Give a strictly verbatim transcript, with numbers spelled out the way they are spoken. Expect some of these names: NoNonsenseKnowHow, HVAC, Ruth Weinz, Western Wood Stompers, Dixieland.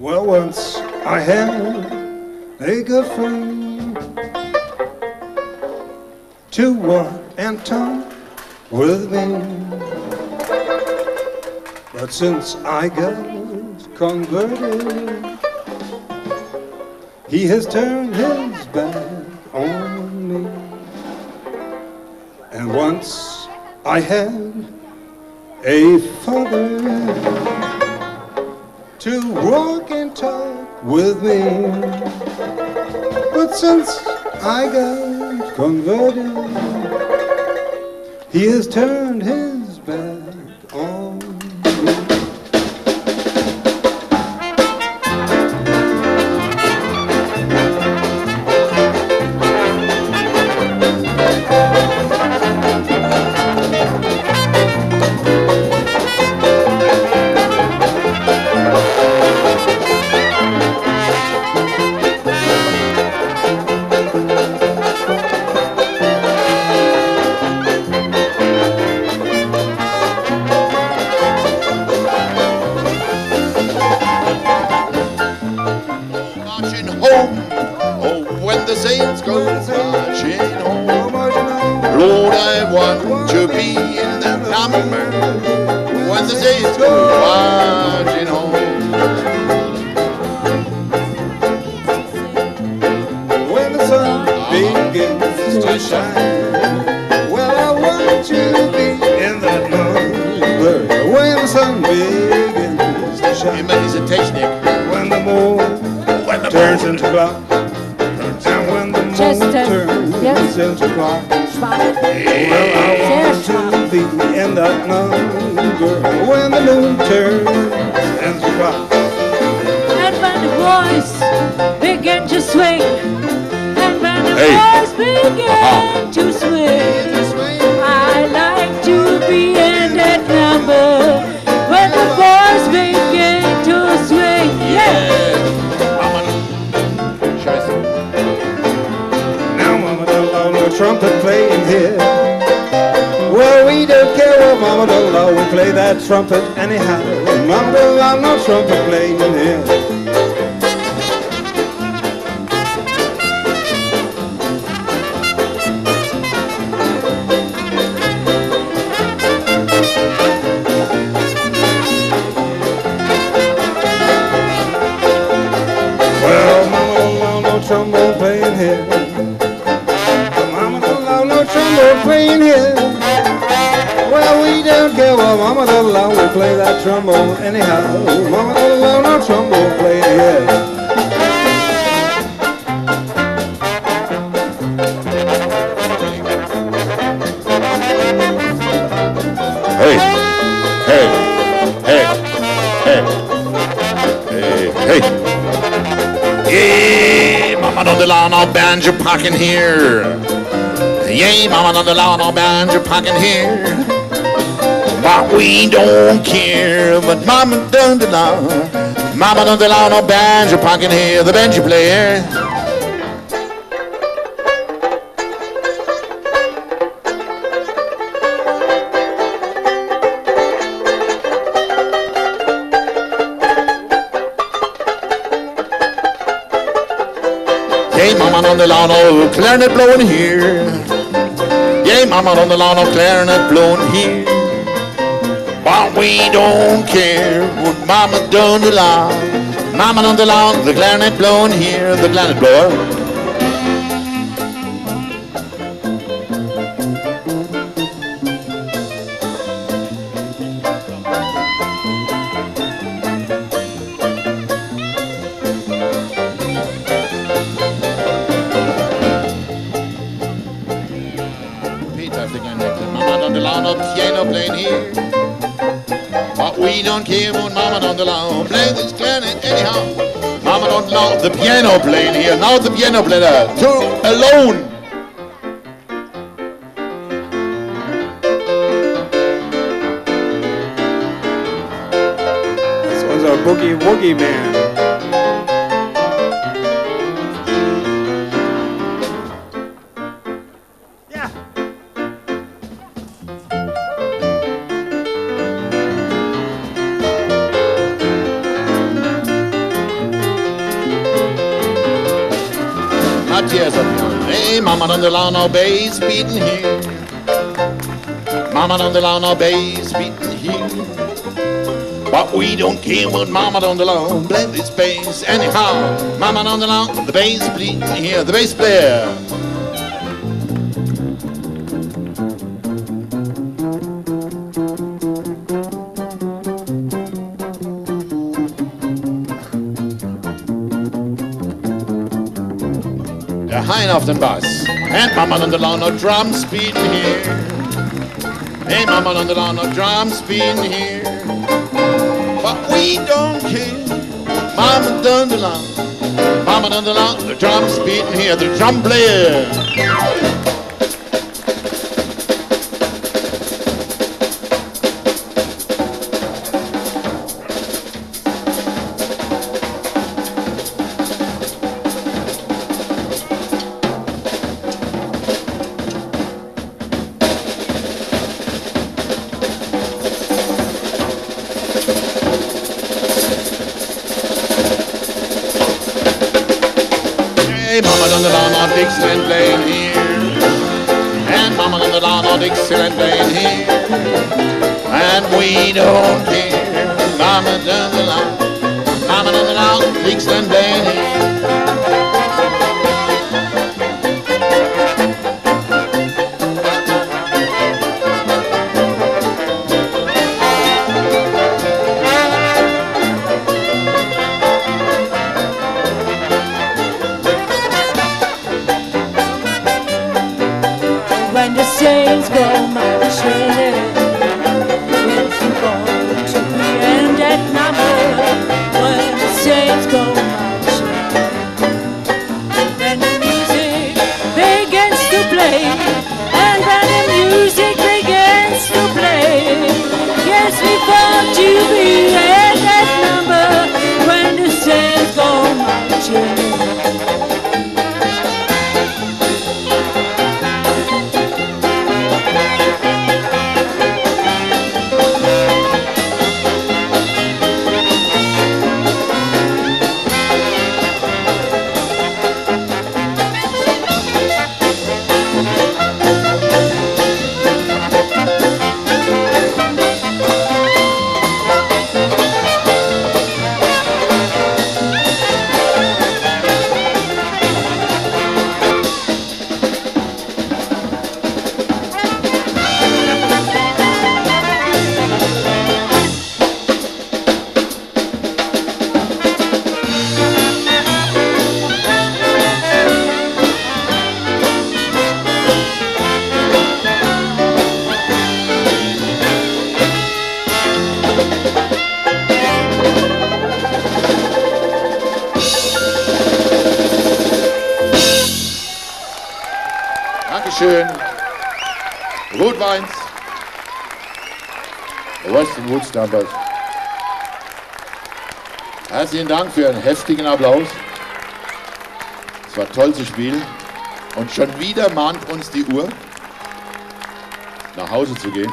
Well, once I had a good friend to walk and talk with me, but since I got converted, he has turned his back on me. And once I had a father to walk and talk with me, but since I got converted, he has turned his back on me. Packing here, yeah, mama on the lawn, I'll band your packing here. But we don't care, but mama down the lawn, mama on the lawn, I'll band your packing here, the banjo player. On the lawn of clarinet blowing here, yeah, mama on the lawn of clarinet blowing here, but we don't care what mama done the lawn, mama on the lawn, the clarinet blowing here, the clarinet blower. The piano playing here, now the piano player, two alone. This one's a boogie woogie man. my tears of young. Hey, mama down the lawn, always beating here. Mama down the lawn, always beating here. But we don't care what mama down the lawn, bless his face anyhow. Mama down the lawn, the bass beating here, the bass player. The Heinhoften bass. And mama on the lawn, no drums beating here. Hey, mama on the lawn, no drums beating here. But we don't care. Mama on the lawn, mama on the lawn, the drums beating here, the drum player. Hey, mama on the lawn, on Dixieland playing here. And mama on the lawn, on Dixieland playing here. And we don't care. Mama on the lawn, mama on the lawn, Dixieland playing here. When the sails go marching, will you go to the end at number? When the sails go marching, then the music begins to play, and then the music begins to play. Yes, we go to the end at number when the sails go marching. Dankeschön. Ruth Weinz, der Western Wood Stompers. Herzlichen Dank für einen heftigen Applaus. Es war toll zu spielen. Und schon wieder mahnt uns die Uhr, nach Hause zu gehen.